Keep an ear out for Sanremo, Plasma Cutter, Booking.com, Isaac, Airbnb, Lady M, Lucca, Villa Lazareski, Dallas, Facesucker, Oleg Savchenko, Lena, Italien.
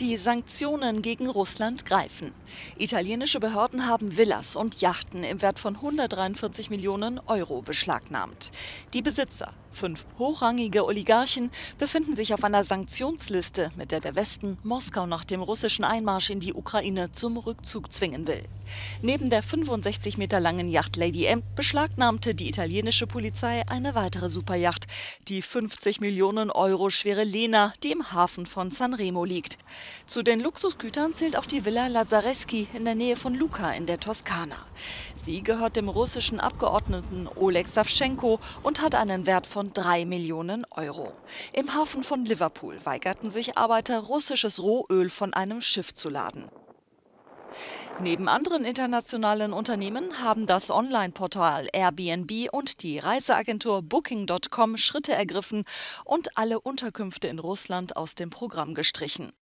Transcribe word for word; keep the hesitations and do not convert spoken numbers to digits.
die Sanktionen gegen Russland greifen. Italienische Behörden haben Villas und Yachten im Wert von hundertdreiundvierzig Millionen Euro beschlagnahmt. Die Besitzer, fünf hochrangige Oligarchen, befinden sich auf einer Sanktionsliste, mit der der Westen Moskau nach dem russischen Einmarsch in die Ukraine zum Rückzug zwingen will. Neben der fünfundsechzig Meter langen Yacht Lady M beschlagnahmte die italienische Polizei eine weitere Superyacht, die fünfzig Millionen Euro schwere Lena, die im Hafen von Sanremo liegt. Zu den Luxusgütern zählt auch die Villa Lazareski in der Nähe von Lucca in der Toskana. Sie gehört dem russischen Abgeordneten Oleg Savchenko und hat einen Wert von drei Millionen Euro. Im Hafen von Liverpool weigerten sich Arbeiter, russisches Rohöl von einem Schiff zu laden. Neben anderen internationalen Unternehmen haben das Online-Portal Airbnb und die Reiseagentur Booking Punkt com Schritte ergriffen und alle Unterkünfte in Russland aus dem Programm gestrichen.